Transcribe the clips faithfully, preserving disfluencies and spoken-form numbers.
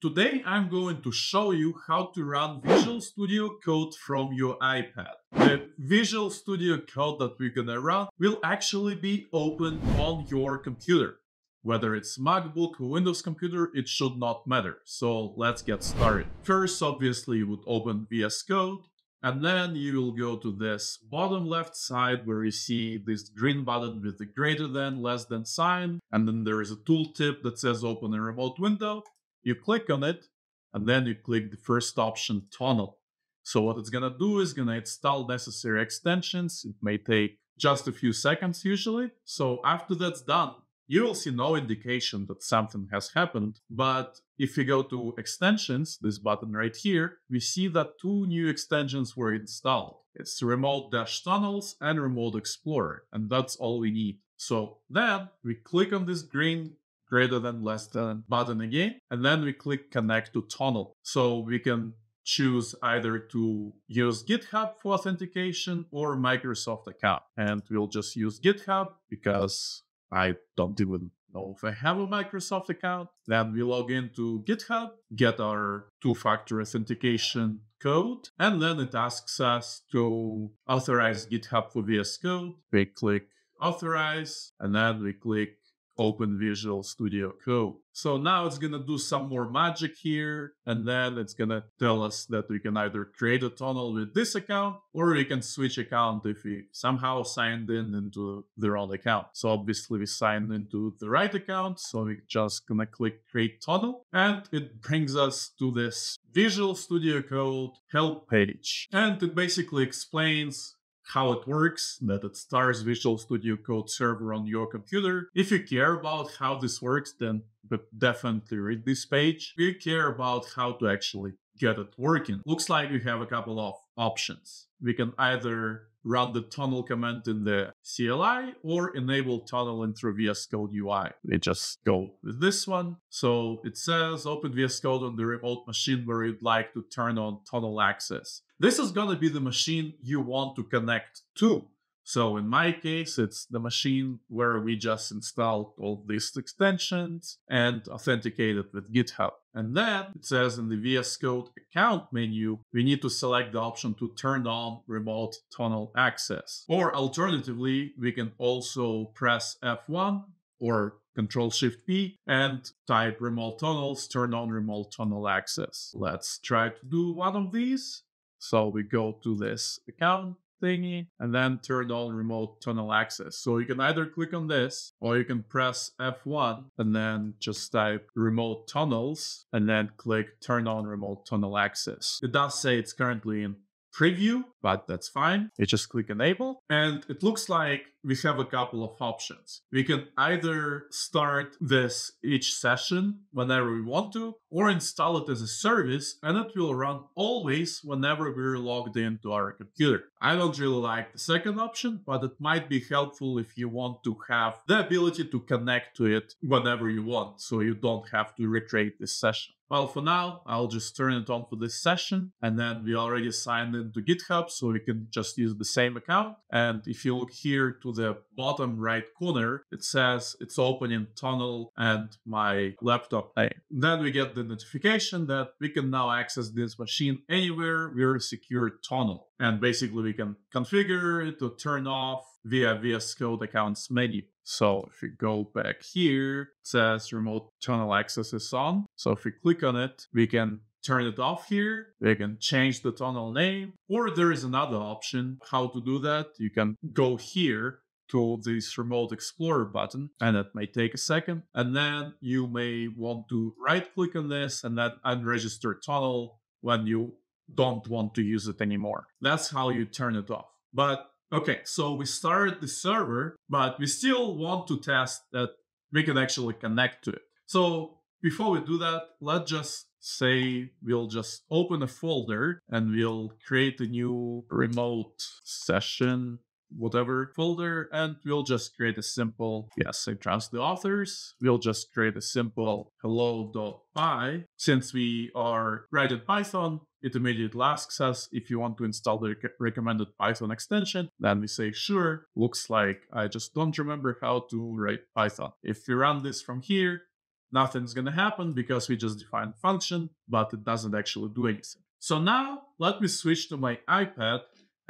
Today I'm going to show you how to run Visual Studio Code from your iPad. The Visual Studio Code that we're gonna run will actually be open on your computer. Whether it's MacBook or Windows computer, it should not matter. So let's get started. First, obviously, you would open V S Code, and then you will go to this bottom left side where you see this green button with the greater than, less than sign, and then there is a tooltip that says open a remote window. You click on it, and then you click the first option, Tunnel. So what it's gonna do is gonna install necessary extensions. It may take just a few seconds usually. So after that's done, you will see no indication that something has happened. But if you go to extensions, this button right here, we see that two new extensions were installed. It's Remote Dash Tunnels and Remote Explorer, and that's all we need. So then we click on this green greater than, less than button again, and then we click connect to tunnel. So we can choose either to use GitHub for authentication or Microsoft account. And we'll just use GitHub because I don't even know if I have a Microsoft account. Then we log into GitHub, get our two-factor authentication code, and then it asks us to authorize GitHub for V S Code. We click authorize, and then we click open Visual Studio Code. So now it's gonna do some more magic here, and then it's gonna tell us that we can either create a tunnel with this account, or we can switch account if we somehow signed in into the wrong account. So obviously we signed into the right account, so we're just gonna click create tunnel, and it brings us to this Visual Studio Code help page. And it basically explains how it works, that it starts Visual Studio Code server on your computer. If you care about how this works, then definitely read this page. If you care about how to actually get it working, looks like we have a couple of options. We can either run the tunnel command in the C L I or enable tunnel in through V S Code U I. We just go with this one. So it says open V S Code on the remote machine where you'd like to turn on tunnel access. This is gonna be the machine you want to connect to. So in my case, it's the machine where we just installed all these extensions and authenticated with GitHub. And then it says in the V S Code account menu, we need to select the option to turn on remote tunnel access. Or alternatively, we can also press F one or Control-Shift-P and type remote tunnels, turn on remote tunnel access. Let's try to do one of these. So we go to this account thingy and then turn on remote tunnel access. So you can either click on this or you can press F one and then just type remote tunnels and then click turn on remote tunnel access. It does say it's currently in preview, but that's fine. You just click enable and it looks like we have a couple of options. We can either start this each session whenever we want to, or install it as a service and it will run always whenever we're logged into our computer. I don't really like the second option, but it might be helpful if you want to have the ability to connect to it whenever you want, so you don't have to recreate this session. Well, for now, I'll just turn it on for this session, and then we already signed into GitHub, so we can just use the same account. And if you look here to the bottom right corner, it says it's open in tunnel and my laptop name. Then we get the notification that we can now access this machine anywhere via a secure tunnel. And basically we can configure it to turn off via V S Code accounts menu. So if we go back here, it says remote tunnel access is on. So if we click on it, we can turn it off here. We can change the tunnel name, or there is another option how to do that. You can go here to this Remote Explorer button, and it may take a second. And then you may want to right click on this and then unregister tunnel when you don't want to use it anymore. That's how you turn it off. But okay, so we started the server, but we still want to test that we can actually connect to it. So before we do that, let's just say we'll just open a folder and we'll create a new remote session, whatever folder, and we'll just create a simple, yes, I trust the authors. We'll just create a simple hello.py. Since we are right in Python, it immediately asks us if you want to install the recommended Python extension. Then we say, sure. Looks like I just don't remember how to write Python. If we run this from here, nothing's going to happen because we just defined a function, but it doesn't actually do anything. So now let me switch to my iPad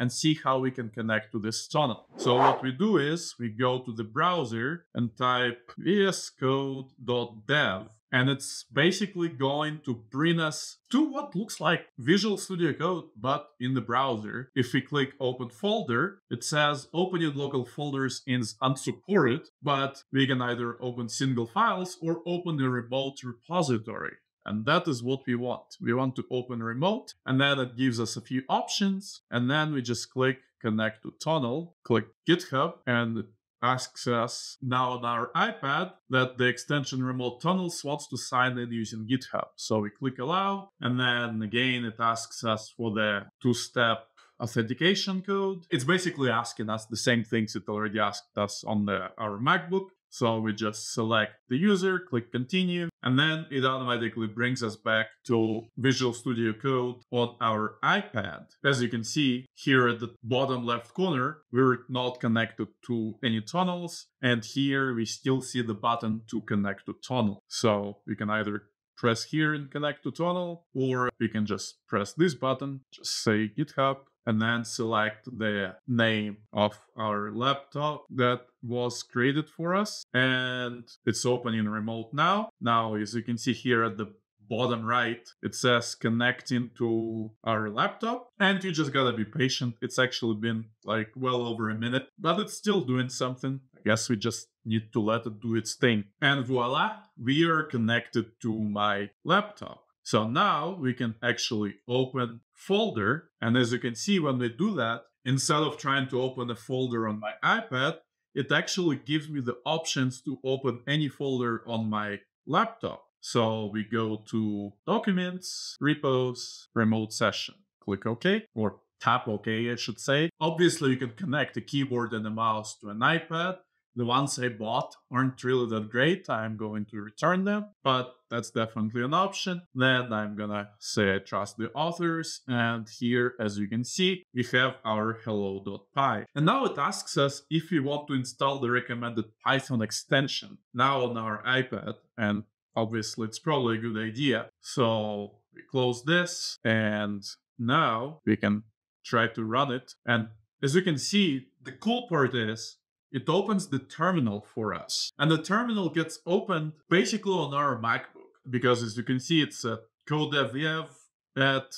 and see how we can connect to this tunnel. So what we do is we go to the browser and type v s code dot dev, and it's basically going to bring us to what looks like Visual Studio Code, but in the browser. If we click open folder, it says opening local folders is unsupported, but we can either open single files or open a remote repository. And that is what we want. We want to open remote, and then it gives us a few options. And then we just click connect to tunnel, click GitHub, and it asks us now on our iPad that the extension remote tunnels wants to sign in using GitHub. So we click allow, and then again, it asks us for the two-step authentication code. It's basically asking us the same things it already asked us on the, our MacBook. So we just select the user, click continue, and then it automatically brings us back to Visual Studio Code on our iPad. As you can see here at the bottom left corner, we're not connected to any tunnels. And here we still see the button to connect to tunnel. So we can either press here and connect to tunnel, or we can just press this button, just say GitHub, and then select the name of our laptop that was created for us. And it's opening remote now. Now, as you can see here at the bottom right, it says connecting to our laptop. And you just gotta be patient. It's actually been like well over a minute, but it's still doing something. I guess we just need to let it do its thing. And voila, we are connected to my laptop. So now we can actually open folder. And as you can see, when we do that, instead of trying to open a folder on my iPad, it actually gives me the options to open any folder on my laptop. So we go to Documents, Repos, Remote Session. Click OK, or tap OK, I should say. Obviously, you can connect a keyboard and a mouse to an iPad. The ones I bought aren't really that great. I'm going to return them, but that's definitely an option. Then I'm gonna say I trust the authors. And here, as you can see, we have our hello dot p y. And now it asks us if we want to install the recommended Python extension now on our iPad. And obviously it's probably a good idea. So we close this, and now we can try to run it. And as you can see, the cool part is it opens the terminal for us. And the terminal gets opened basically on our MacBook, because as you can see, it's a codevev at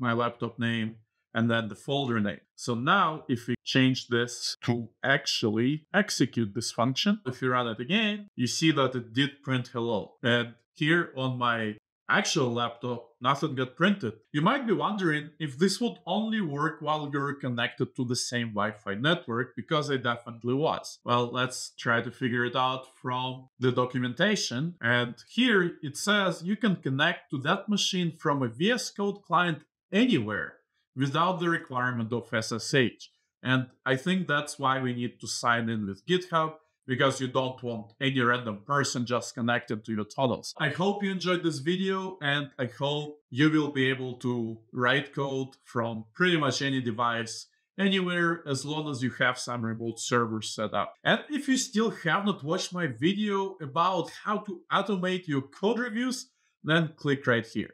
my laptop name, and then the folder name. So now if we change this to actually execute this function, if you run it again, you see that it did print hello. And here on my actual laptop, nothing got printed. You might be wondering if this would only work while you're connected to the same Wi-Fi network, because it definitely was. Well, let's try to figure it out from the documentation. And here it says you can connect to that machine from a V S Code client anywhere without the requirement of S S H. And I think that's why we need to sign in with GitHub, because you don't want any random person just connected to your tunnels. I hope you enjoyed this video, and I hope you will be able to write code from pretty much any device anywhere, as long as you have some remote server set up. And if you still have not watched my video about how to automate your code reviews, then click right here.